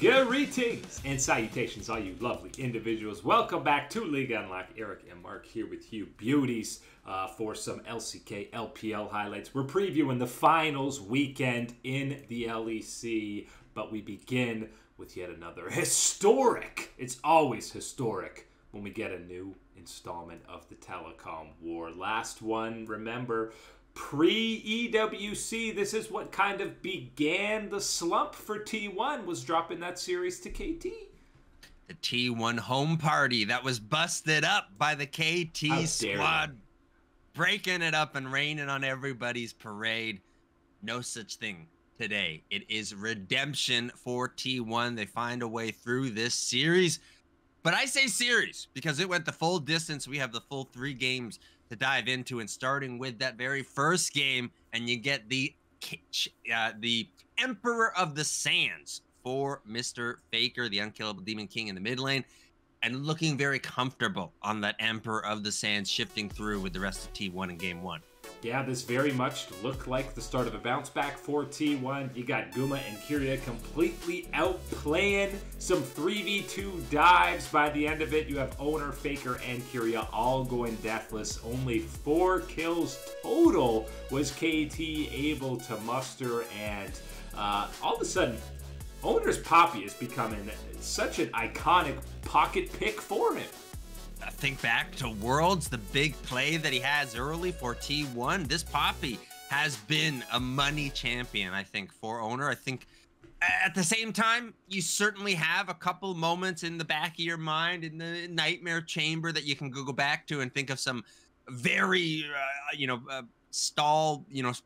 Greetings and salutations all you lovely individuals. Welcome back to League Unlock. Eric and Mark here with you beauties for some LCK LPL highlights. We're previewing the finals weekend in the LEC, but we begin with yet another historic. It's always historic when we get a new installment of the Telecom War. Last one, remember, pre-EWC, this is what kind of began the slump for T1, was dropping that series to KT. The T1 home party that was busted up by the KT squad, breaking it up and raining on everybody's parade. No such thing today. It is redemption for T1. They find a way through this series. But I say series because it went the full distance. We have the full 3 games to dive into, and starting with that very first game, and you get the Emperor of the Sands for Mr. Faker, the unkillable Demon King in the mid lane, and looking very comfortable on that Emperor of the Sands, shifting through with the rest of T1 in game 1. Yeah, this very much looked like the start of a bounce back for T1. You got Guma and Keria completely outplaying some 3v2 dives. By the end of it, you have Oner, Faker, and Keria all going deathless. Only 4 kills total was KT able to muster, and all of a sudden, Oner's Poppy is becoming such an iconic pocket pick for him. I think back to Worlds, the big play that he has early for T1. This Poppy has been a money champion, I think, for Oner. I think at the same time, you certainly have a couple moments in the back of your mind in the nightmare chamber that you can go back to and think of some very,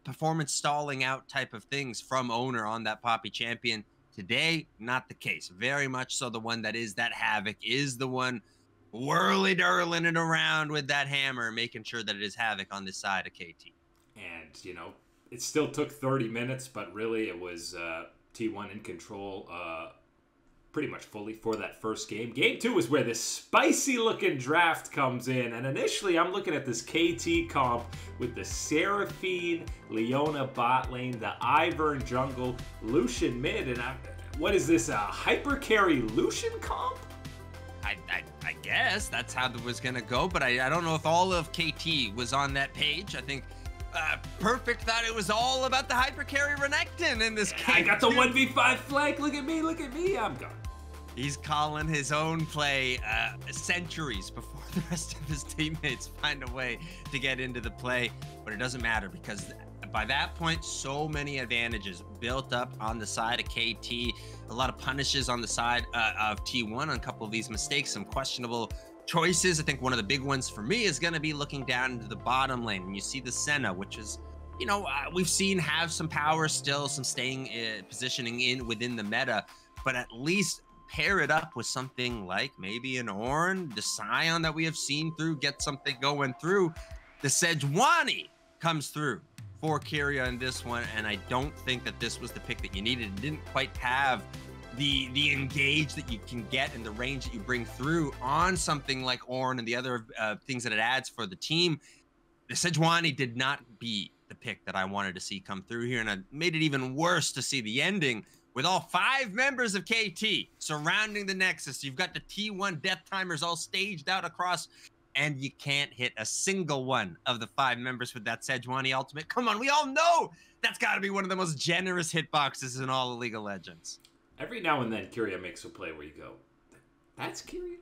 performance stalling out type of things from Oner on that Poppy champion. Today, not the case. Very much so the one that is that Havoc is the one whirly-durling it around with that hammer, making sure that it is Havoc on this side of KT. And, you know, it still took 30 minutes, but really it was T1 in control pretty much fully for that first game. Game 2 is where this spicy-looking draft comes in, and initially I'm looking at this KT comp with the Seraphine, Leona bot lane, the Ivern jungle, Lucian mid, and what is this, a hyper-carry Lucian comp? I guess that's how it was going to go, but I don't know if all of KT was on that page. I think Perfect thought it was all about the hypercarry Renekton in this case. I got the 1v5 flank. Look at me, I'm gone. He's calling his own play centuries before the rest of his teammates find a way to get into the play, but it doesn't matter because by that point, so many advantages built up on the side of KT, a lot of punishes on the side of T1 on a couple of these mistakes, some questionable choices. I think one of the big ones for me is going to be looking down into the bottom lane. And you see the Senna, which is, you know, we've seen have some power still, some staying positioning in within the meta, but at least pair it up with something like maybe an Ornn, the Scion that we have seen through, get something going through. The Sejuani comes through for Keria in this one, and I don't think that this was the pick that you needed. It didn't quite have the engage that you can get and the range that you bring through on something like Ornn and the other things that it adds for the team. The Sejuani did not be the pick that I wanted to see come through here, and it made it even worse to see the ending with all 5 members of KT surrounding the Nexus. You've got the T1 Death Timers all staged out across, and you can't hit a single one of the 5 members with that Sejuani ultimate. Come on, we all know that's got to be one of the most generous hitboxes in all of League of Legends. Every now and then, Keria makes a play where you go, that's Keria?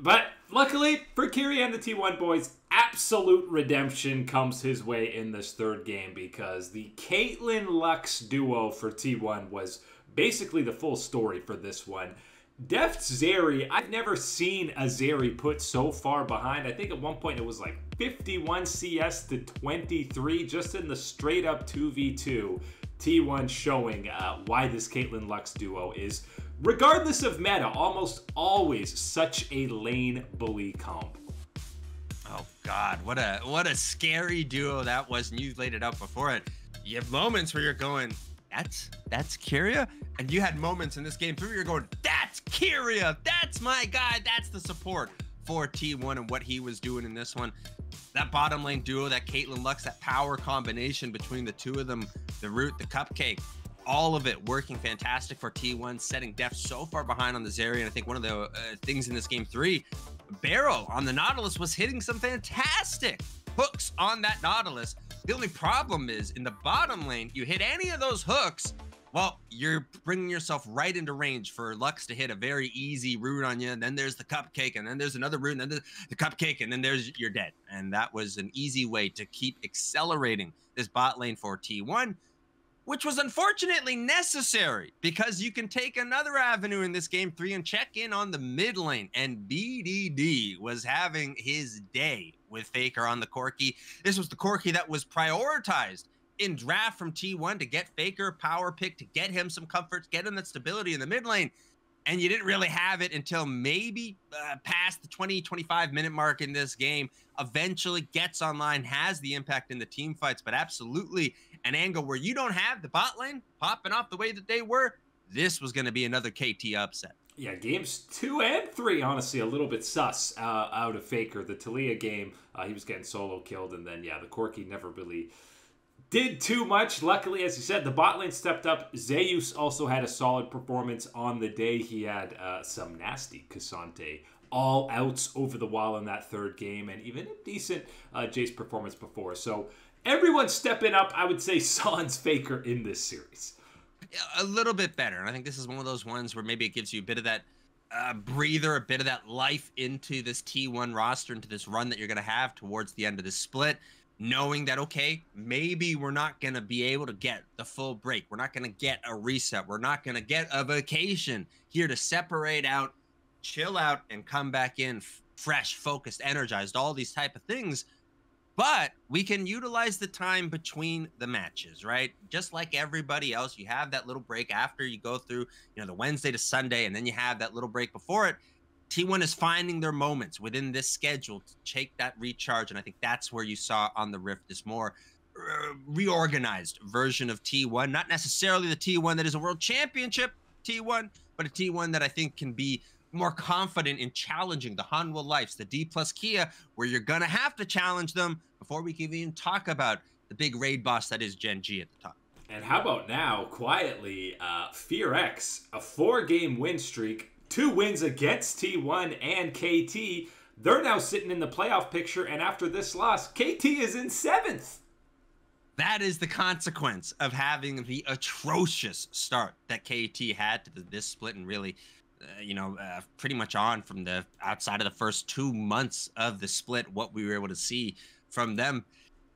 But luckily for Keria and the T1 boys, absolute redemption comes his way in this third game because the Caitlyn Lux duo for T1 was basically the full story for this one. Deft Zeri, I've never seen a Zeri put so far behind. I think at one point it was like 51 CS to 23 just in the straight up 2v2. T1 showing why this Caitlyn Lux duo is, regardless of meta, almost always such a lane bully comp. Oh God, what a scary duo that was, and you laid it out before it. You have moments where you're going, that's Keria, and you had moments in this game where you're going, that's Keria, that's my guy, that's the support for T1 and what he was doing in this one. That bottom lane duo, that Caitlyn Lux, that power combination between the 2 of them, the Root, the Cupcake, all of it working fantastic for T1, setting Deft so far behind on the Zeri. And I think one of the things in this game three, Barrow on the Nautilus was hitting some fantastic hooks on that Nautilus. The only problem is in the bottom lane, you hit any of those hooks, well, you're bringing yourself right into range for Lux to hit a very easy root on you. And then there's the cupcake, and then there's another root, and then the cupcake, and then there's you're dead. And that was an easy way to keep accelerating this bot lane for T1, which was unfortunately necessary because you can take another avenue in this game three and check in on the mid lane. And BDD was having his day with Faker on the Corki. This was the Corki that was prioritized in draft from T1 to get Faker power pick, to get him some comforts, get him that stability in the mid lane. And you didn't really have it until maybe past the 20-25 minute mark in this game. Eventually gets online, has the impact in the team fights, but absolutely an angle where you don't have the bot lane popping off the way that they were. This was going to be another KT upset. Yeah, games 2 and 3, honestly, a little bit sus out of Faker. The Talia game, he was getting solo killed, and then, yeah, the Corki never really did too much. Luckily, as you said, the bot lane stepped up. Zeus also had a solid performance on the day. He had some nasty Cassante all outs over the wall in that third game, and even a decent Jace performance before. So everyone's stepping up. I would say sans Faker in this series. A little bit better. And I think this is one of those ones where maybe it gives you a bit of that breather, a bit of that life into this T1 roster, into this run that you're going to have towards the end of this split. Knowing that, okay, maybe we're not going to be able to get the full break. We're not going to get a reset. We're not going to get a vacation here to separate out, chill out, and come back in fresh, focused, energized, all these type of things. But we can utilize the time between the matches, right? Just like everybody else, you have that little break after you go through, you know, the Wednesday to Sunday, and then you have that little break before it. T1 is finding their moments within this schedule to take that recharge, and I think that's where you saw on the Rift this more reorganized version of T1. Not necessarily the T1 that is a world championship T1, but a T1 that I think can be more confident in challenging the Hanwha Life, the D+Kia, where you're going to have to challenge them before we can even talk about the big raid boss that is Gen.G at the top. And how about now, quietly, FearX, a 4-game win streak, 2 wins against T1 and KT. They're now sitting in the playoff picture, and after this loss, KT is in 7th. That is the consequence of having the atrocious start that KT had to this split, and really, pretty much on from the outside of the first 2 months of the split, what we were able to see from them.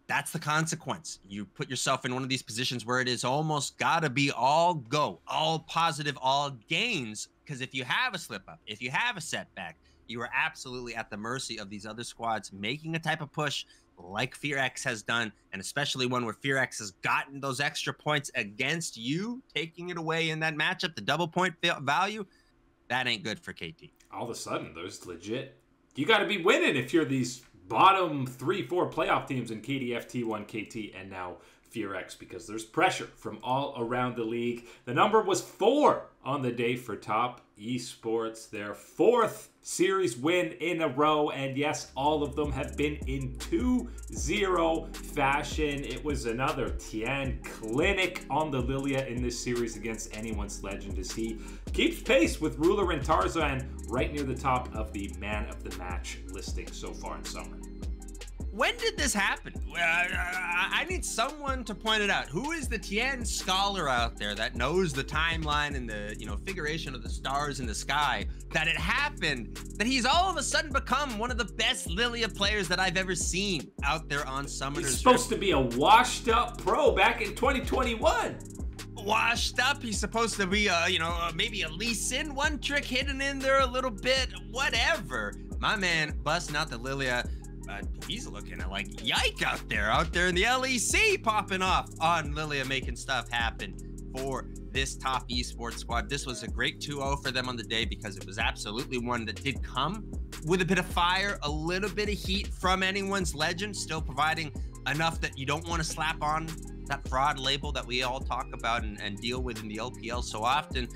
That's the consequence. You put yourself in one of these positions where it is almost gotta be all go, all positive, all gains. Because if you have a slip up, if you have a setback, you are absolutely at the mercy of these other squads making a type of push like FearX has done, and especially one where FearX has gotten those extra points against you, taking it away in that matchup, the double point value. That ain't good for KT. All of a sudden, there's legit. You got to be winning if you're these bottom 3-4 playoff teams in KDF, T1, KT, and now FearX, because there's pressure from all around the league. The number was 4 on the day for Top Esports, their 4th series win in a row. And yes, all of them have been in 2-0 fashion. It was another Tian clinic on the Lilia in this series against Anyone's Legend, as he keeps pace with Ruler and Tarzan right near the top of the man of the match listing so far in summer. When did this happen? I need someone to point it out. Who is the Tian scholar out there that knows the timeline and the figuration of the stars in the sky, that it happened, that he's all of a sudden become one of the best Lilia players that I've ever seen out there on Summoner's Rift? He's supposed to be a washed up pro back in 2021. Washed up. He's supposed to be a, maybe a Lee Sin one trick hidden in there a little bit, whatever. My man busting out the Lilia. He's looking at like yike out there in the LEC, popping off on Lilia, making stuff happen for this Top Esports squad. This was a great 2-0 for them on the day, because it was absolutely one that did come with a bit of fire, a little bit of heat from Anyone's Legend, still providing enough that you don't want to slap on that fraud label that we all talk about and deal with in the LPL so often.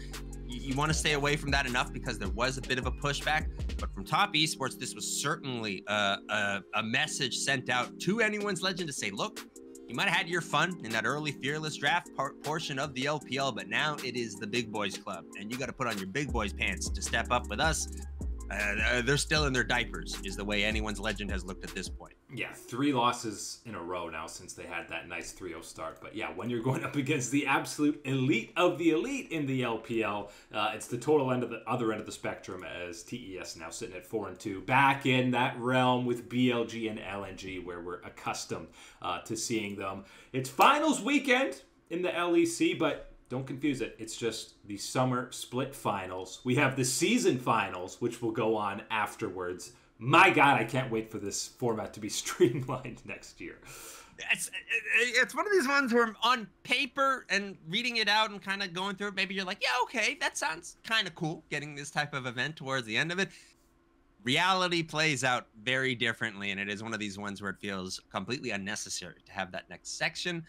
You want to stay away from that enough, because there was a bit of a pushback. But from Top Esports, this was certainly a message sent out to Anyone's Legend to say, look, You might have had your fun in that early fearless draft portion of the LPL, but now it is the big boys club, and you got to put on your big boys pants to step up with us. They're still in their diapers is the way Anyone's Legend has looked at this point. Yeah, 3 losses in a row now since they had that nice 3-0 start. But yeah, when you're going up against the absolute elite of the elite in the LPL, it's the total end of the other end of the spectrum, as TES now sitting at 4-2, back in that realm with BLG and LNG where we're accustomed to seeing them. It's finals weekend in the LEC, but don't confuse it. It's just the summer split finals. We have the season finals, which will go on afterwards. My God, I can't wait for this format to be streamlined next year. It's one of these ones where on paper and reading it out and kind of going through it, maybe you're like, yeah, okay, that sounds kind of cool, getting this type of event towards the end of it. Reality plays out very differently, and it is one of these ones where it feels completely unnecessary to have that next section.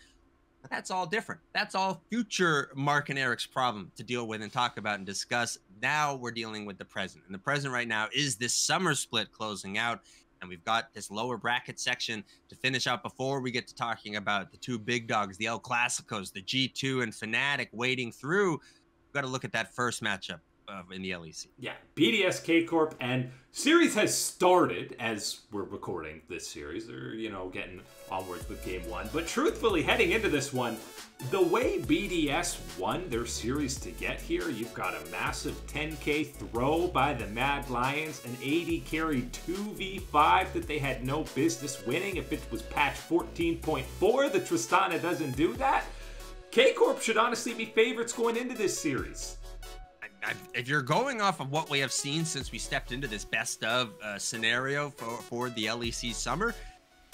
That's all different. That's all future Mark and Eric's problem to deal with and talk about and discuss. Now we're dealing with the present. And the present right now is this summer split closing out. And we've got this lower bracket section to finish out before we get to talking about the two big dogs, the El Clasicos, the G2 and Fnatic wading through. We've got to look at that first matchup in the LEC. Yeah, BDS, K Corp, and series has started as we're recording this series, or, you know, getting onwards with game one. But truthfully, heading into this one, the way BDS won their series to get here, you've got a massive 10K throw by the Mad Lions, an AD carry 2v5 that they had no business winning. If it was patch 14.4, the Tristana doesn't do that. K Corp should honestly be favorites going into this series. If you're going off of what we have seen since we stepped into this best of scenario for the LEC summer,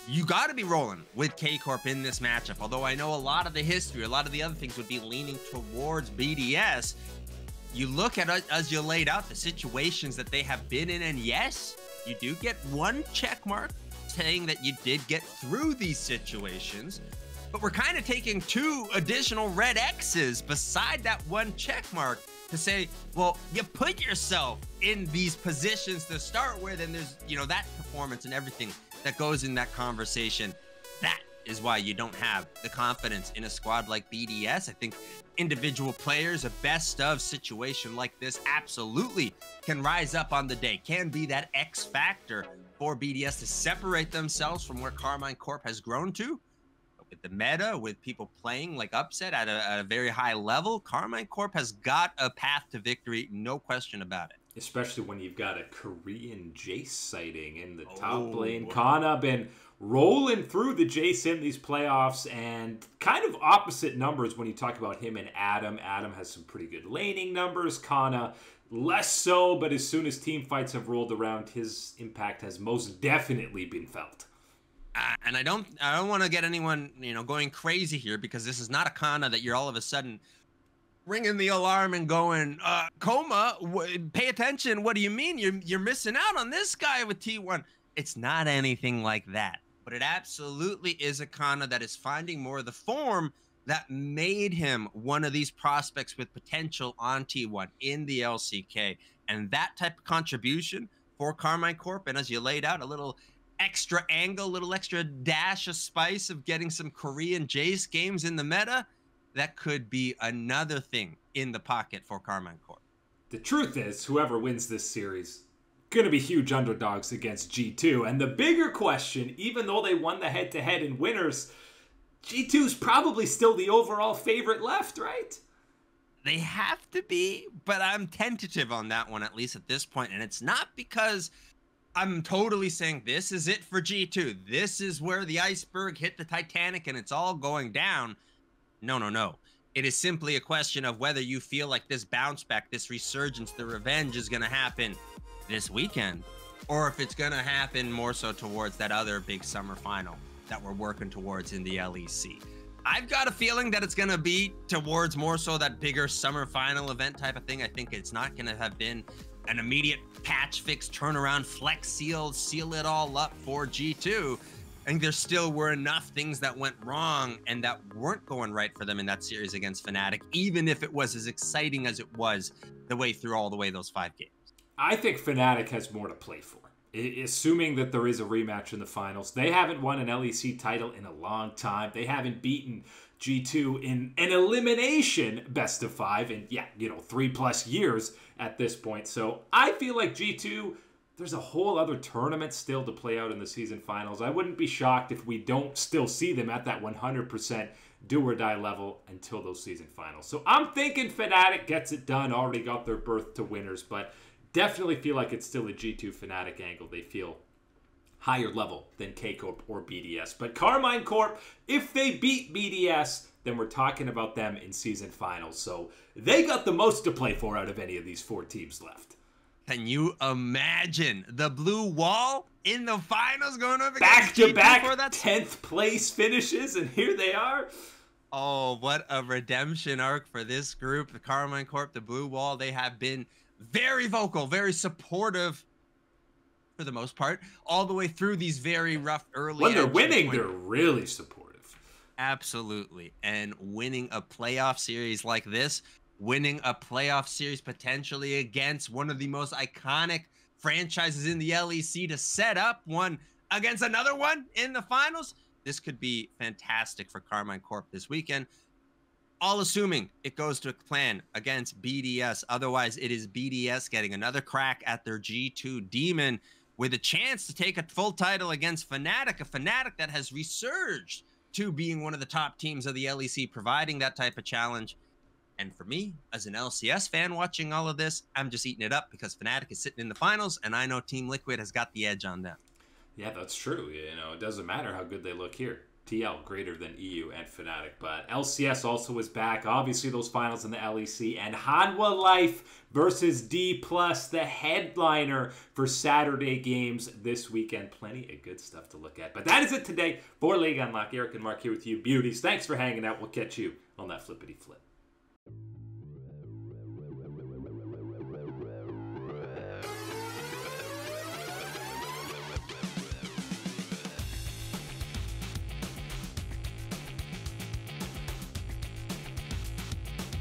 you got to be rolling with K-Corp in this matchup. Although I know a lot of the history, a lot of the other things would be leaning towards BDS. You look at, as you laid out, the situations that they have been in, and yes, you do get one check mark saying that you did get through these situations, but we're kind of taking 2 additional red X's beside that one check mark to say, well, you put yourself in these positions to start with, and there's, you know, that performance and everything that goes in that conversation. That is why you don't have the confidence in a squad like BDS. I think individual players, a best of situation like this, absolutely can rise up on the day, can be that X factor for BDS to separate themselves from where Karmine Corp has grown to. With the meta, with people playing like Upset at a very high level, Karmine Corp has got a path to victory, no question about it. Especially when you've got a Korean Jace sighting in the top lane. Kana been rolling through the Jace in these playoffs, and kind of opposite numbers when you talk about him and Adam. Adam has some pretty good laning numbers. Kana less so, but as soon as team fights have rolled around, his impact has most definitely been felt. And I don't want to get anyone, you know, going crazy here, because this is not a Kana that you're all of a sudden ringing the alarm and going, Coma, pay attention. What do you mean? You're missing out on this guy with T1. It's not anything like that, but it absolutely is a Kana that is finding more of the form that made him one of these prospects with potential on T1 in the LCK. And that type of contribution for Karmine Corp, and as you laid out, a little extra angle, little extra dash of spice of getting some Korean Jace games in the meta, that could be another thing in the pocket for Karmine Corp. The truth is, whoever wins this series, going to be huge underdogs against G2. And the bigger question, even though they won the head-to-head in winners, G2's probably still the overall favorite left, right? They have to be, but I'm tentative on that one, at least at this point. And it's not because I'm totally saying this is it for G2. This is where the iceberg hit the Titanic and it's all going down. No, no, no. It is simply a question of whether you feel like this bounce back, this resurgence, the revenge is going to happen this weekend, or if it's going to happen more so towards that other big summer final that we're working towards in the LEC. I've got a feeling that it's going to be towards more so that bigger summer final event type of thing. I think it's not going to have been an immediate patch fix, turnaround, flex seal it all up for G2. I think there still were enough things that went wrong and that weren't going right for them in that series against Fnatic, even if it was as exciting as it was the way through all the way those 5 games. I think Fnatic has more to play for. assuming that there is a rematch in the finals. They haven't won an LEC title in a long time. They haven't beaten G2 in an elimination best of five in, yeah, you know, 3+ years at this point. So I feel like G2, there's a whole other tournament still to play out in the season finals. I wouldn't be shocked if we don't still see them at that 100% do or die level until those season finals. So I'm thinking Fnatic gets it done, already got their berth to winners, but definitely feel like it's still a G2 Fnatic angle. They feel higher level than K Corp or BDS. But Karmine Corp, if they beat BDS, then we're talking about them in season finals. So they got the most to play for out of any of these four teams left. Can you imagine the blue wall in the finals going up against G2 for that? Back-to-back 10th place finishes, and here they are. Oh, what a redemption arc for this group. The Karmine Corp, the blue wall, they have been very vocal, very supportive for the most part, all the way through these very rough early. When they're winning, they're really supportive. Absolutely. And winning a playoff series like this, winning a playoff series potentially against one of the most iconic franchises in the LEC, to set up one against another one in the finals, this could be fantastic for Karmine Corp this weekend. All assuming it goes to plan against BDS. Otherwise, it is BDS getting another crack at their G2 demon, with a chance to take a full title against Fnatic, a Fnatic that has resurged to being one of the top teams of the LEC, providing that type of challenge. And for me, as an LCS fan watching all of this, I'm just eating it up, because Fnatic is sitting in the finals, and I know Team Liquid has got the edge on them. Yeah, that's true. You know, it doesn't matter how good they look here. TL greater than EU and Fnatic, but LCS also is back. Obviously, those finals in the LEC, and Hanwha Life versus D+, the headliner for Saturday games this weekend. Plenty of good stuff to look at. But that is it today for League Unlock. Eric and Mark here with you, beauties. Thanks for hanging out. We'll catch you on that flippity flip.